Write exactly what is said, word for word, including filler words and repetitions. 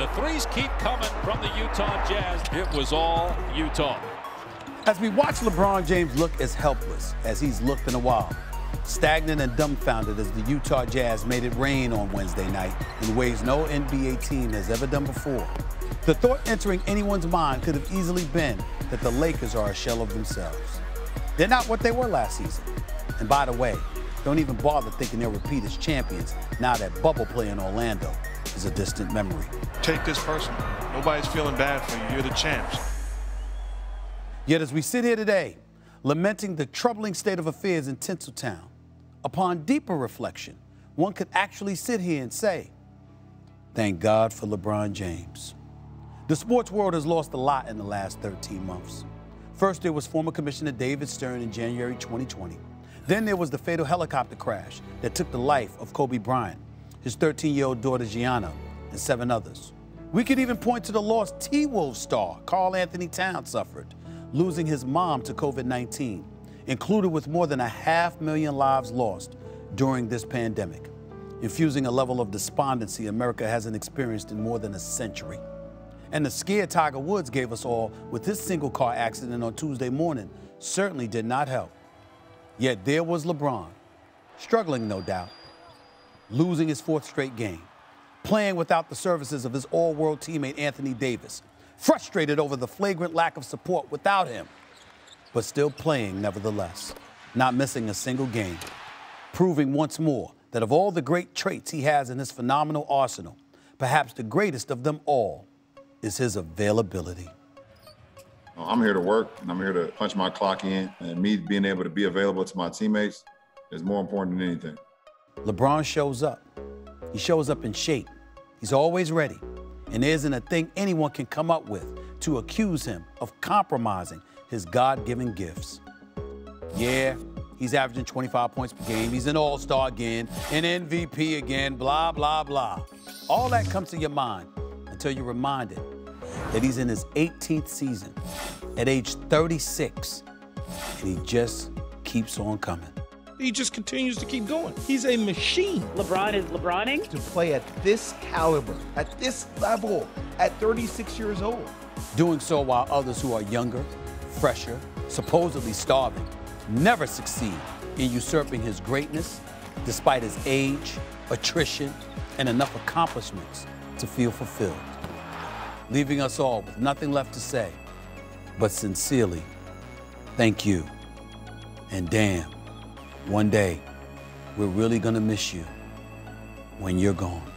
The threes keep coming from the Utah Jazz. It was all Utah. As we watch LeBron James look as helpless as he's looked in a while, stagnant and dumbfounded as the Utah Jazz made it rain on Wednesday night in ways no N B A team has ever done before. The thought entering anyone's mind could have easily been that the Lakers are a shell of themselves. They're not what they were last season. And by the way, don't even bother thinking they'll repeat as champions now that bubble play in Orlando is a distant memory. Take this personal. Nobody's feeling bad for you. You're the champs. Yet as we sit here today, lamenting the troubling state of affairs in Tinseltown, upon deeper reflection, one could actually sit here and say, thank God for LeBron James. The sports world has lost a lot in the last thirteen months. First, there was former Commissioner David Stern in January twenty twenty. Then there was the fatal helicopter crash that took the life of Kobe Bryant, his thirteen-year-old daughter Gianna, and seven others. We could even point to the loss T-Wolves star Karl Anthony Towns suffered, losing his mom to COVID nineteen, included with more than a half million lives lost during this pandemic, infusing a level of despondency America hasn't experienced in more than a century. And the scare Tiger Woods gave us all with his single car accident on Tuesday morning certainly did not help. Yet there was LeBron, struggling no doubt, losing his fourth straight game, playing without the services of his all-world teammate Anthony Davis, frustrated over the flagrant lack of support without him, but still playing nevertheless, not missing a single game, proving once more that of all the great traits he has in his phenomenal arsenal, perhaps the greatest of them all is his availability. I'm here to work, and I'm here to punch my clock in, and me being able to be available to my teammates is more important than anything. LeBron shows up. He shows up in shape. He's always ready. And there isn't a thing anyone can come up with to accuse him of compromising his God-given gifts. Yeah, he's averaging twenty-five points per game. He's an all-star again, an M V P again, blah, blah, blah. All that comes to your mind until you're reminded that he's in his eighteenth season at age thirty-six, and he just keeps on coming. He just continues to keep going. He's a machine. LeBron is LeBroning. To play at this caliber, at this level, at thirty-six years old. Doing so while others who are younger, fresher, supposedly starving, never succeed in usurping his greatness, despite his age, attrition, and enough accomplishments to feel fulfilled. Leaving us all with nothing left to say, but sincerely, thank you, and damn, one day, we're really gonna miss you when you're gone.